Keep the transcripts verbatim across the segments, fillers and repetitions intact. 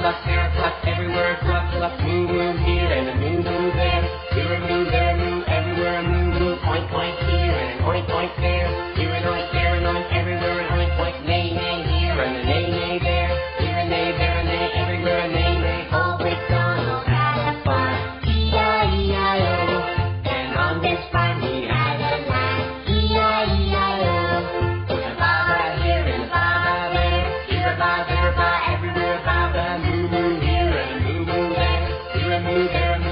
pluck, there a pluck, everywhere a pluck, pluck, moo moo here and a moo moo there. Here a moo, there a moo, everywhere a moo moo, oink oink here and an oink oink there. Here an oink, there an oink, everywhere an oink oink, nay nay here and a nay nay there. Here a nay, there a nay, everywhere a nay nay. Old MacDonald had a farm, E I E I O, and on this farm he had a land, E I E I O. With a baba here and a baba there, here a baba, there a baba, everywhere a baba,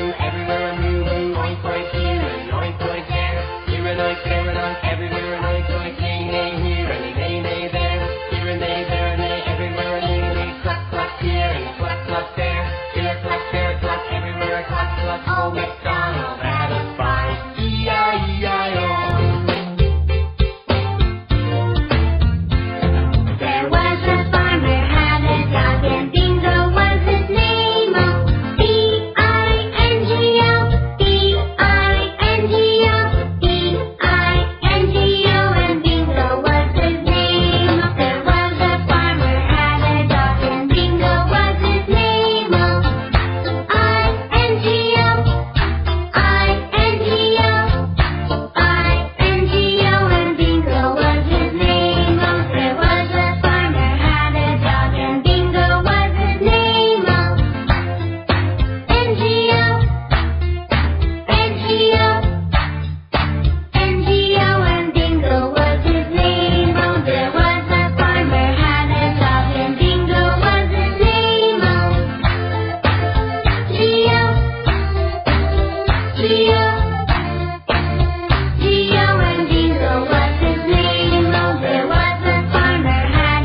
moo moo here and a moo moo there. Here a moo, there a moo, everywhere a moo moo, oink oink here and an oink oink there. Here an oink, there an oink, everywhere an oink oink, nay nay here and a nay nay there. Here a nay, there a nay, everywhere a nay nay, cluck cluck here and a cluck cluck there. Here a cluck, there a cluck, everywhere a cluck cluck. Old MacDonald had a farm, E I E I O. There was a farmer had a dog, and Bingo was his name. Oh, B I N G O, B I N G O, B I N G O, and Bingo was his name. Oh, there was a farmer had a dog, and Bingo was his name. Oh, I N G O, I N G O, I N G O, and Bingo was his name. Oh, there was a farmer had a dog, and Bingo was his name. Oh, N G O, N G O, N G O, and Bingo was his name. Oh, there was a farmer had a dog, and Bingo was his name. Oh, G O, G O, G O, and Bingo was his name. Oh, there was a farmer had a dog, and Bingo was his name. Oh, Bo, Bo. Oh, and Bingo was his name. Oh, there was a farmer had a dog, and Bingo was his name. Oh, and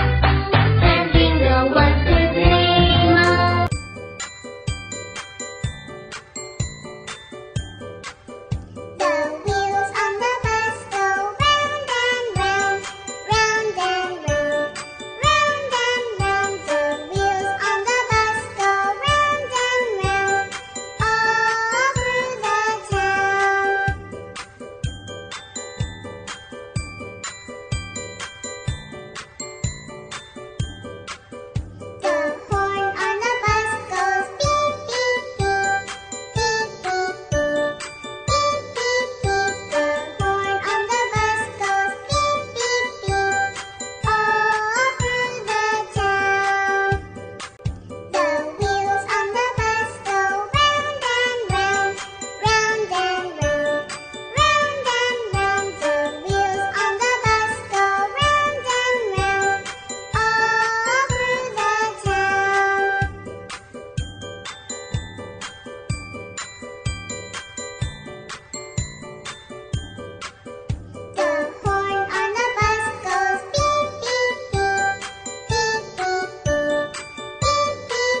Bingo was his name. Oh. The wheels on the bus go round and round, round and round, round and round. The wheels on the bus go round and round, all through the town. The horn on the bus goes beep, beep, beep, beep, beep, beep, beep, beep, beep. The horn on the bus goes beep, beep, beep, all through the town. The wheels on the bus go round and round, round and round, round and round. The wheels on the bus go round and round, all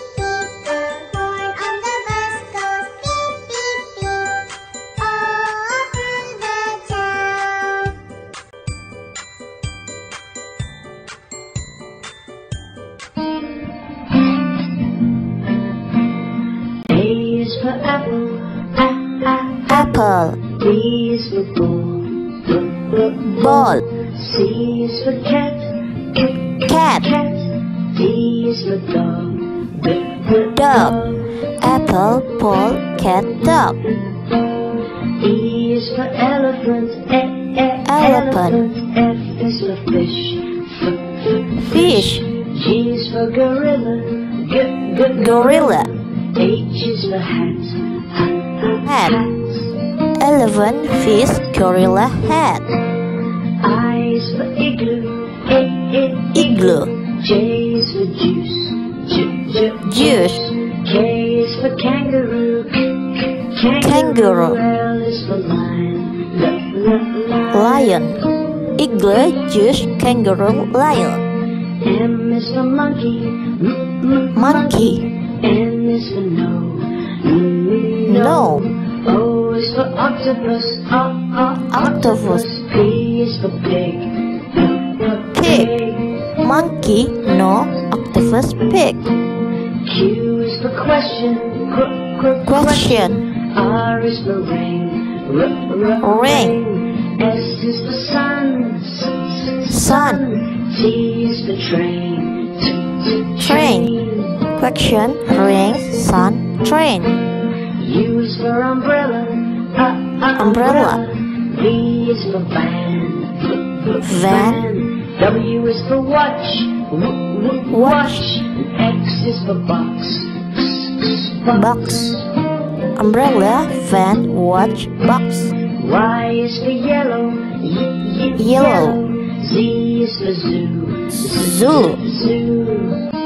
through the town. The horn on the bus goes beep, beep, beep, beep, beep, beep, beep, beep, beep. The horn on the bus goes beep, beep, beep, all through the town. A is for apple, a, a, apple. B is for ball, b, b, ball. C is for cat, c, c, Cat. cat. D is for dog, d, d, Dog. Apple, ball, cat, dog. E is for elephant, e, e, Elephant. F is for fish, f, f, Fish. G is for gorilla, g, g, Gorilla. H is for hat, h, Hat. Elephant, fish, gorilla, hat. I is for igloo, i, i, Igloo. J is for juice, j, j, Juice. K is for kangaroo, k, k, Kangaroo. L is for lion, l, l, Lion. Igloo, juice, kangaroo, lion. M is for monkey, m, m, Monkey. N is for no, n, n, No. O is for octopus, o o octopus. P is for pig, p for pig. Monkey, no, octopus, pig. Q is for question, qu qu question. R is for rain, r r rain. S is for sun, s s sun. T is for train, t t train. Question, rain, sun, train. U is for umbrella, uh, uh, umbrella. V is for van, van. W is for watch, w watch. X is for box, x x box. Umbrella, van, watch, box. Y is for yellow, y y yellow. Z is for zoo, zoo, zoo.